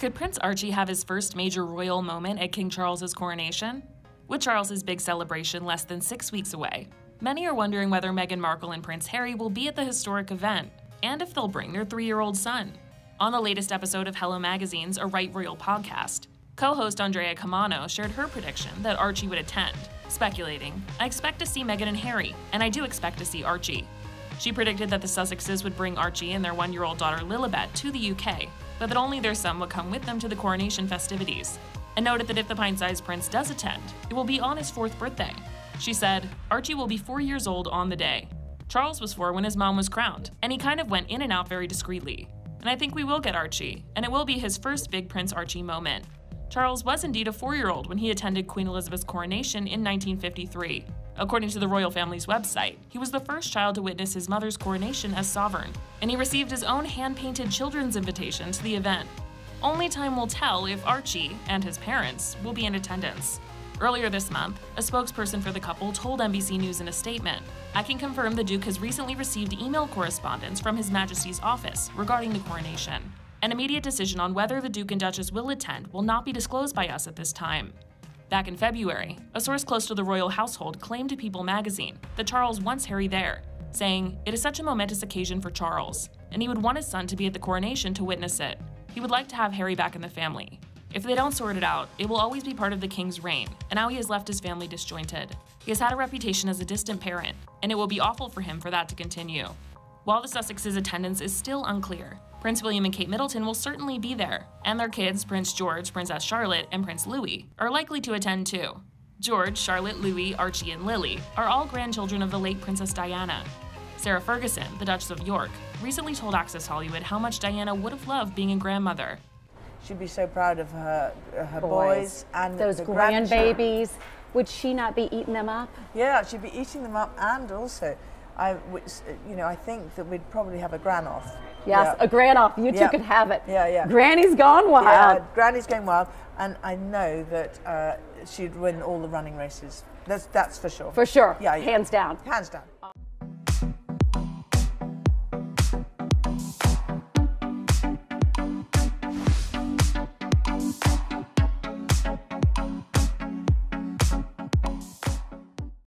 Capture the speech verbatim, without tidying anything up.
Could Prince Archie have his first major royal moment at King Charles's coronation? With Charles's big celebration less than six weeks away, many are wondering whether Meghan Markle and Prince Harry will be at the historic event, and if they'll bring their three-year-old son. On the latest episode of Hello! Magazine's A Right Royal Podcast, co-host Andrea Camano shared her prediction that Archie would attend, speculating, "I expect to see Meghan and Harry, and I do expect to see Archie." She predicted that the Sussexes would bring Archie and their one-year-old daughter Lilibet to the U K, but that only their son would come with them to the coronation festivities, and noted that if the pint-sized prince does attend, it will be on his fourth birthday. She said, "Archie will be four years old on the day. Charles was four when his mom was crowned, and he kind of went in and out very discreetly. And I think we will get Archie, and it will be his first big Prince Archie moment." Charles was indeed a four-year-old when he attended Queen Elizabeth's coronation in nineteen fifty-three. According to the royal family's website, he was the first child to witness his mother's coronation as sovereign, and he received his own hand-painted children's invitation to the event. Only time will tell if Archie, and his parents, will be in attendance. Earlier this month, a spokesperson for the couple told N B C News in a statement, "I can confirm the Duke has recently received email correspondence from His Majesty's office regarding the coronation. An immediate decision on whether the Duke and Duchess will attend will not be disclosed by us at this time." Back in February, a source close to the royal household claimed to People magazine that Charles wants Harry there, saying, "It is such a momentous occasion for Charles, and he would want his son to be at the coronation to witness it. He would like to have Harry back in the family. If they don't sort it out, it will always be part of the king's reign, and now he has left his family disjointed. He has had a reputation as a distant parent, and it will be awful for him for that to continue." While the Sussexes' attendance is still unclear, Prince William and Kate Middleton will certainly be there, and their kids, Prince George, Princess Charlotte, and Prince Louis, are likely to attend too. George, Charlotte, Louis, Archie, and Lily are all grandchildren of the late Princess Diana. Sarah Ferguson, the Duchess of York, recently told Access Hollywood how much Diana would have loved being a grandmother. She'd be so proud of her, her boys, boys and those the grandbabies. Would she not be eating them up? Yeah, she'd be eating them up, and also, I, which, you know, I think that we'd probably have a gran off. Yes, yeah. A gran off. You yeah. two could have it. Yeah, yeah. Granny's gone wild. Yeah, Granny's going wild, and I know that uh, she'd win all the running races. That's that's for sure. For sure. Yeah, hands yeah. down. Hands down.